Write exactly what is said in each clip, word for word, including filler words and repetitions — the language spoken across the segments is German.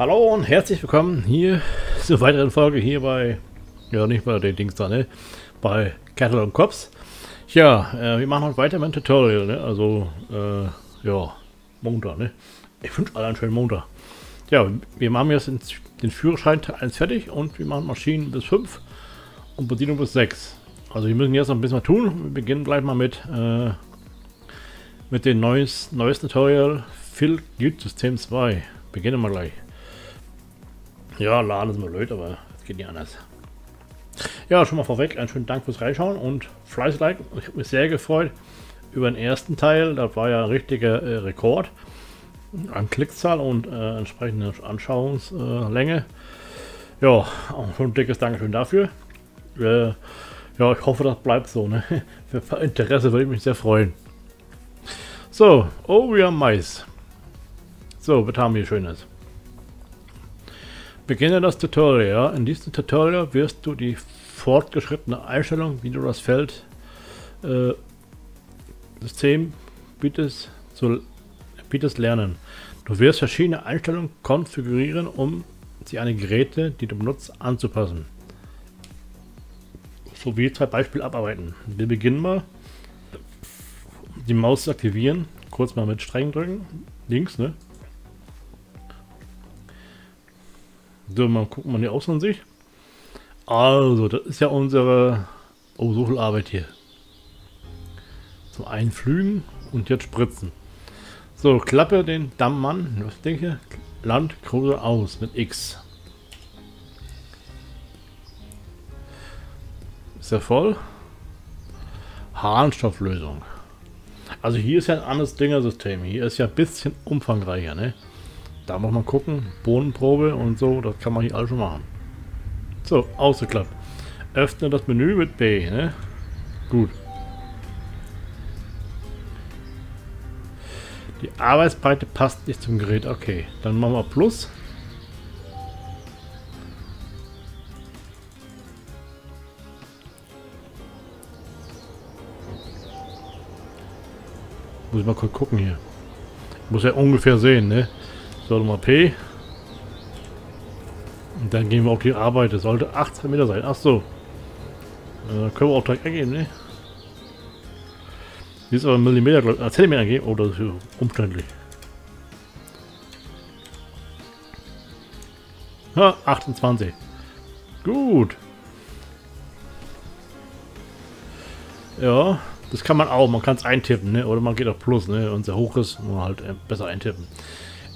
Hallo und herzlich willkommen hier zur weiteren Folge hier bei, ja nicht bei den Dings da, ne, bei Cattle und Cops. Ja, äh, wir machen heute weiter mit dem Tutorial, ne, also, äh, ja, Montag, ne, ich wünsche allen einen schönen Montag. Ja, wir machen jetzt den Führerschein eins fertig und wir machen Maschinen bis fünf und Bedienung bis sechs. Also wir müssen jetzt noch ein bisschen was tun, wir beginnen gleich mal mit, äh, mit dem neues, neuesten Tutorial Phil Güte System zwei, beginnen wir gleich. Ja, laden ist mal blöd, aber es geht nicht anders. Ja, schon mal vorweg, einen schönen Dank fürs Reinschauen und fleißig liken. Ich habe mich sehr gefreut über den ersten Teil, das war ja ein richtiger äh, Rekord an Klickzahl und äh, entsprechende Anschauungslänge. Äh, ja, auch schon ein dickes Dankeschön dafür. Äh, ja, ich hoffe, das bleibt so, ne? Für Interesse würde ich mich sehr freuen. So, oh, wir haben Mais. So, was haben wir Schönes? Beginne das Tutorial. In diesem Tutorial wirst du die fortgeschrittene Einstellung, wie du das Feld äh, System bietest, zu, bietest lernen. Du wirst verschiedene Einstellungen konfigurieren, um sie an die Geräte, die du benutzt, anzupassen. So wie zwei Beispiele abarbeiten. Wir beginnen mal. Die Maus aktivieren. Kurz mal mit streng drücken. Links, ne? So, mal gucken wir in die Außensicht. Also, das ist ja unsere... Oh, so viel Arbeit hier. Zum Einflügen und jetzt spritzen. So, klappe den Dammmann, was denke ich hier? Landkruse aus mit X. Ist er voll? Harnstofflösung. Also hier ist ja ein anderes Düngersystem. Hier ist ja ein bisschen umfangreicher, ne? Da muss man gucken, Bodenprobe und so, das kann man hier alles schon machen. So, ausgeklappt. Öffne das Menü mit B, ne? Gut. Die Arbeitsbreite passt nicht zum Gerät, okay. Dann machen wir Plus. Muss ich mal kurz gucken hier. Muss ja ungefähr sehen, ne? Sollte mal P. Und dann gehen wir auf die Arbeit. Das sollte achtzehn Meter sein. Ach so. Äh, können wir auch direkt eingeben, ne? Hier ist aber ein Millimeter, glaube ich. Ah, Zentimeter geben. Oh, das ist umständlich. Ha, achtundzwanzig. Gut. Ja, das kann man auch. Man kann es eintippen, ne? Oder man geht auf Plus, ne? Und sehr hoch ist, man halt äh, besser eintippen.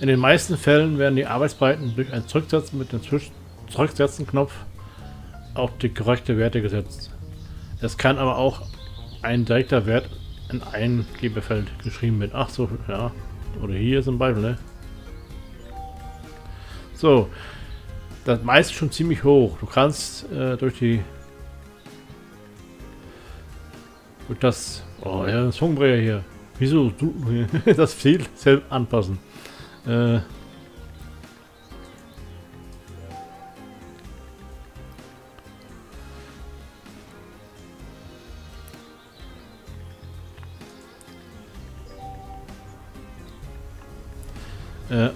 In den meisten Fällen werden die Arbeitsbreiten durch ein Zurücksetzen mit dem Zurücksetzen-Knopf auf die korrekte Werte gesetzt. Es kann aber auch ein direkter Wert in ein Gebefeld geschrieben werden. Ach so, ja. Oder hier ist ein Beispiel, ne? So. Das meiste ist schon ziemlich hoch. Du kannst äh, durch die... Durch das... Oh ja, das Zungenbrecher hier. Wieso du... das viel selbst anpassen. Äh,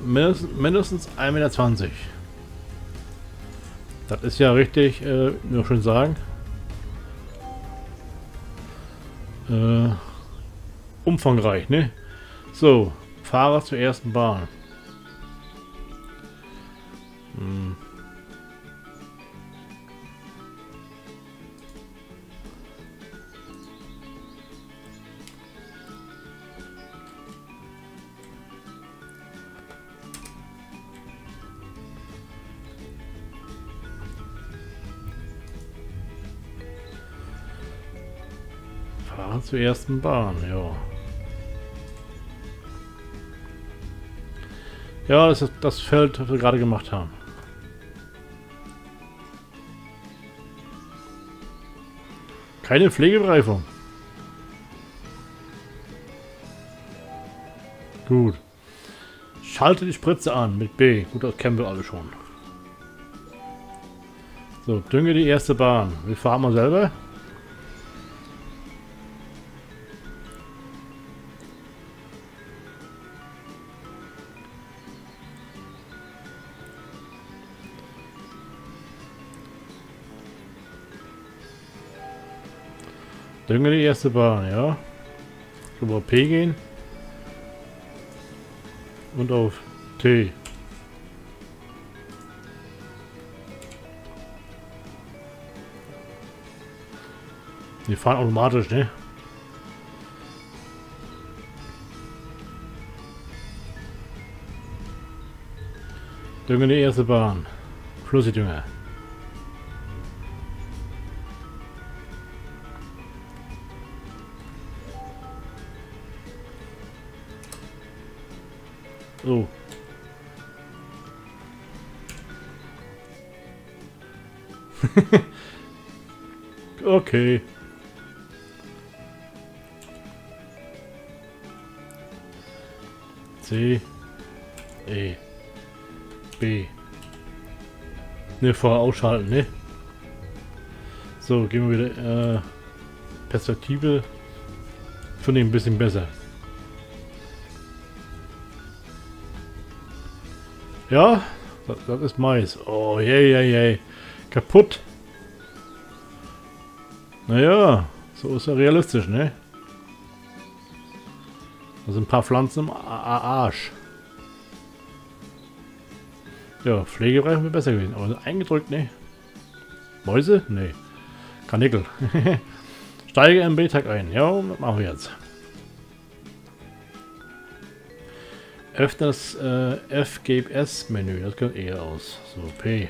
mindestens, mindestens ein Meter zwanzig. Das ist ja richtig, äh, nur schön sagen. Äh, umfangreich, ne? So, Fahrer zur ersten Bahn. Fahren zur ersten Bahn, ja. Ja, das ist das Feld, was wir gerade gemacht haben. Keine Pflegebereifung. Gut. Schalte die Spritze an mit B. Gut, das kennen wir alle schon. So, dünge die erste Bahn. Wir fahren mal selber. Dann wir die erste Bahn, ja. Über O P gehen. Und auf T. Die fahren automatisch, ne? Dünger die erste Bahn. Flüssigdünger. So. Okay. C, E, B. Ne, vorher ausschalten, ne? So, gehen wir wieder äh, Perspektive. Finde ich ein bisschen besser. Ja, das, das ist Mais. Oh, je, je, je. Kaputt. Naja, so ist er realistisch, ne? Da sind ein paar Pflanzen im Arsch. Ja, Pflegebereich wäre besser gewesen. Aber eingedrückt, ne? Mäuse? Ne. Karnickel. Steige im B-Tag ein. Ja, das machen wir jetzt. Öffne das äh, F G S-Menü. Das kommt eher aus. So, P.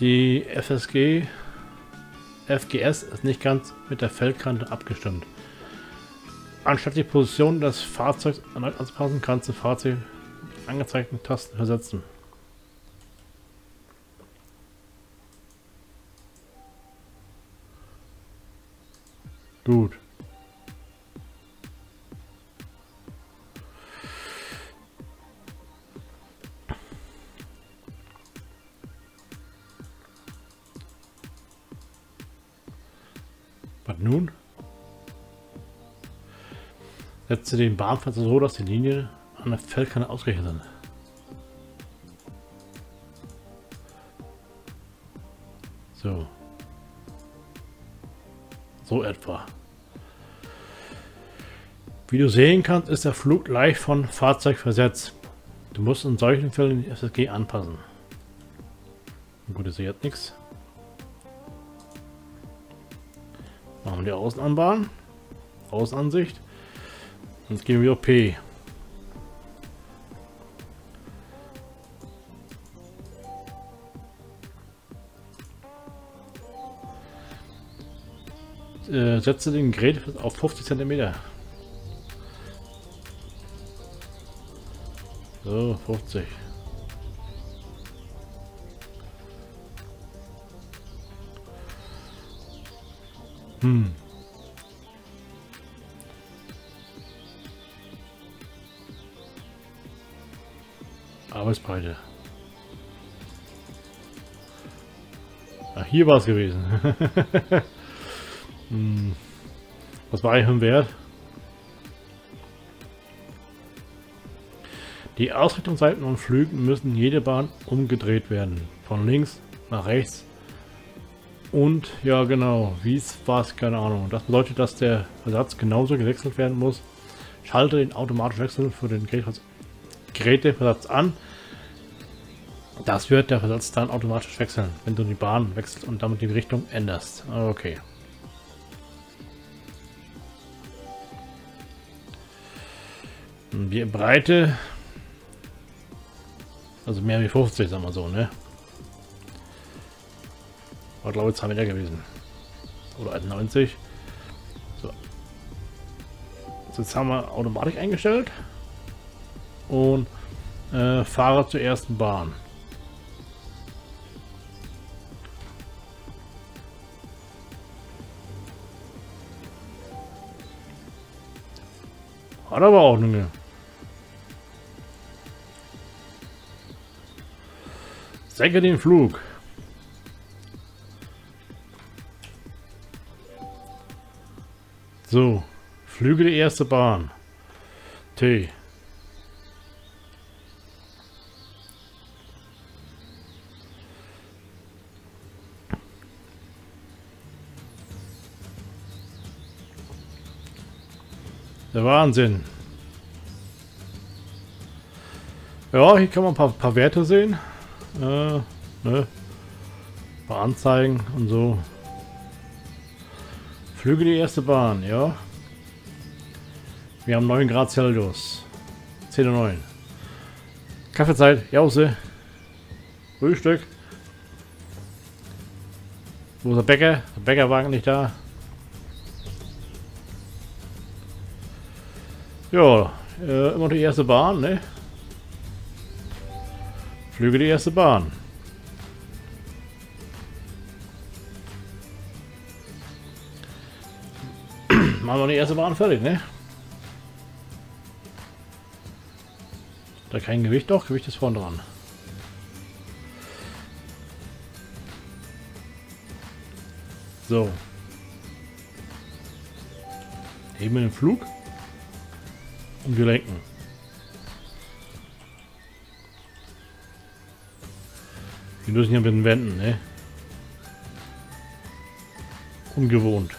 Die F S G... F G S ist nicht ganz mit der Feldkante abgestimmt. Anstatt die Position des Fahrzeugs erneut anzupassen, kannst du Fahrzeug mit angezeigten Tasten versetzen. Gut. Nun setze den Bahnfenster so, dass die Linien an der Feldkante ausgerichtet sind. So. So etwa. Wie du sehen kannst, ist der Flug leicht von Fahrzeug versetzt. Du musst in solchen Fällen die F S G anpassen. Gut, ich sehe jetzt nichts. Machen wir die Außenanbahn, Außenansicht, und jetzt gehen wir auf P. Äh, setze den Gerät auf fünfzig Zentimeter. So, fünfzig. Hm. Arbeitsbreite. Ach, hier war es gewesen. Hm. Was war eigentlich im Wert? Die Ausrichtungsseiten von Flügen müssen jede Bahn umgedreht werden. Von links nach rechts. Und ja, genau, wie es war, keine Ahnung. Das bedeutet, dass der Versatz genauso gewechselt werden muss. Schalte den automatischen Wechsel für den Geräteversatz an. Das wird der Versatz dann automatisch wechseln, wenn du die Bahn wechselst und damit die Richtung änderst. Okay. Die Breite, also mehr wie fünfzig, sagen wir so, ne? War, glaube ich, zwei Meter gewesen. Oder einundneunzig. So. Also jetzt haben wir Automatik eingestellt. Und äh, fahre zur ersten Bahn. Hat aber auch eine. Senke den Flug. So, flüge die erste Bahn. T. Der Wahnsinn. Ja, hier kann man ein paar, paar Werte sehen. Äh, ne? Ein paar Anzeigen und so. Flüge die erste Bahn, ja. Wir haben neun Grad Celsius. zehn Uhr neun. Kaffeezeit, Jause. Frühstück. Wo ist der Bäcker? Der Bäckerwagen nicht da. Ja, äh, immer die erste Bahn, ne? Flüge die erste Bahn. Machen wir die erste Bahn fertig, ne? Da kein Gewicht, doch, Gewicht ist vorne dran. So. Heben wir den Flug. Und wir lenken. Wir müssen ja mit den Wänden, ne? Ungewohnt.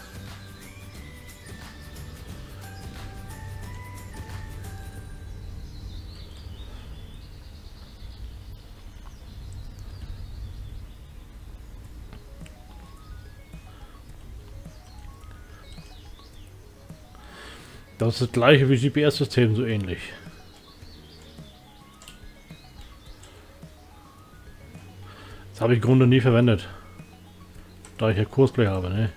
Das ist das gleiche wie G P S-System, so ähnlich. Das habe ich im Grunde nie verwendet, da ich ja CoursePlay habe, ne?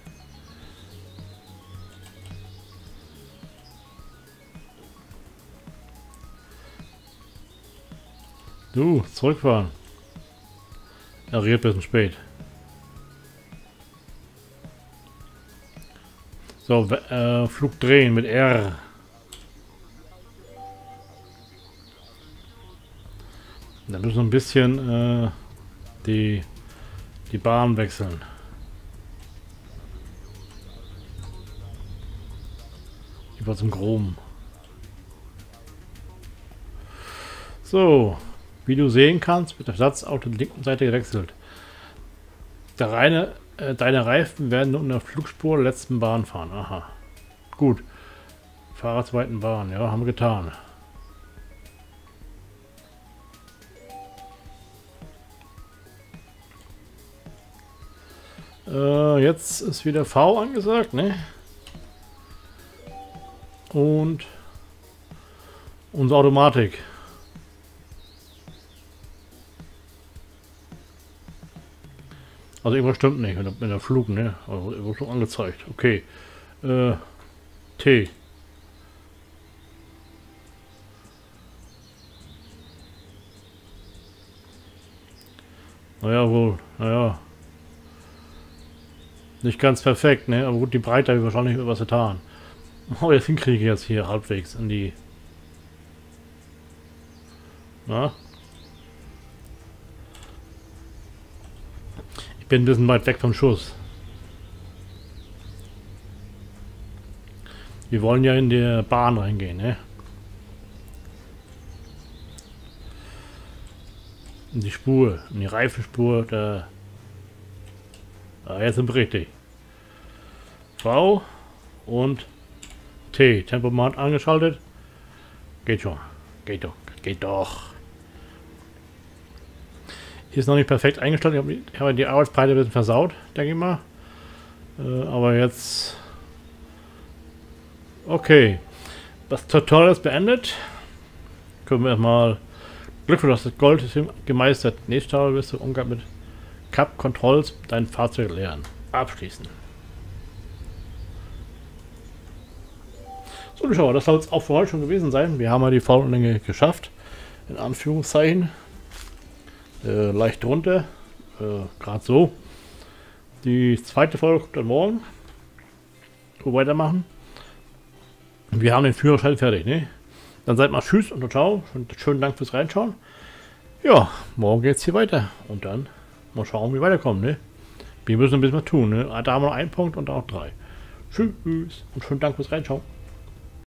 Du, zurückfahren. Er redet ein bisschen spät. So, äh, Flug drehen mit R. Da müssen wir ein bisschen äh, die, die Bahn wechseln. Über zum Chrom. So, wie du sehen kannst, wird der Platz auf der linken Seite gewechselt. Der reine Deine Reifen werden nur in der Flugspur der letzten Bahn fahren. Aha. Gut. Fahrer zweiten Bahn. Ja, haben wir getan. Äh, jetzt ist wieder V angesagt, ne? Und unsere Automatik. Also irgendwas stimmt nicht mit der Flug, ne? Also irgendwas schon angezeigt. Okay. Äh, T. Naja, wohl. Naja. Nicht ganz perfekt, ne? Aber gut, die Breite habe ich wahrscheinlich etwas getan. Oh, jetzt hinkriege ich jetzt hier halbwegs in die... Na? Ich bin ein bisschen weit weg vom Schuss. Wir wollen ja in die Bahn reingehen, ne? In die Spur, in die Reifenspur. Da. Ah, jetzt sind wir richtig. V und T. Tempomat angeschaltet. Geht schon. Geht doch. Geht doch. Ist noch nicht perfekt eingestellt. Ich habe die Arbeitsbreite ein bisschen versaut, denke ich mal. Äh, aber jetzt... Okay. Das Tutorial ist beendet. Können wir erstmal... Glückwunsch, das Gold-System gemeistert. Nächstes Mal wirst du Umgang mit Cup-Controls dein Fahrzeug lernen. Abschließen. So, Zuschauer, das soll es auch für heute schon gewesen sein. Wir haben ja die Fahrlänge geschafft. In Anführungszeichen. Äh, leicht runter, äh, gerade so. Die zweite Folge kommt dann morgen, wo wir weitermachen. Wir haben den Führerschein fertig, ne? Dann seid mal tschüss und ciao und schönen Dank fürs Reinschauen. Ja, morgen geht's hier weiter und dann mal schauen, wie wir weiterkommen, ne? Wir müssen ein bisschen was tun, ne? Da haben wir noch einen Punkt und auch drei. Tschüss und schönen Dank fürs Reinschauen.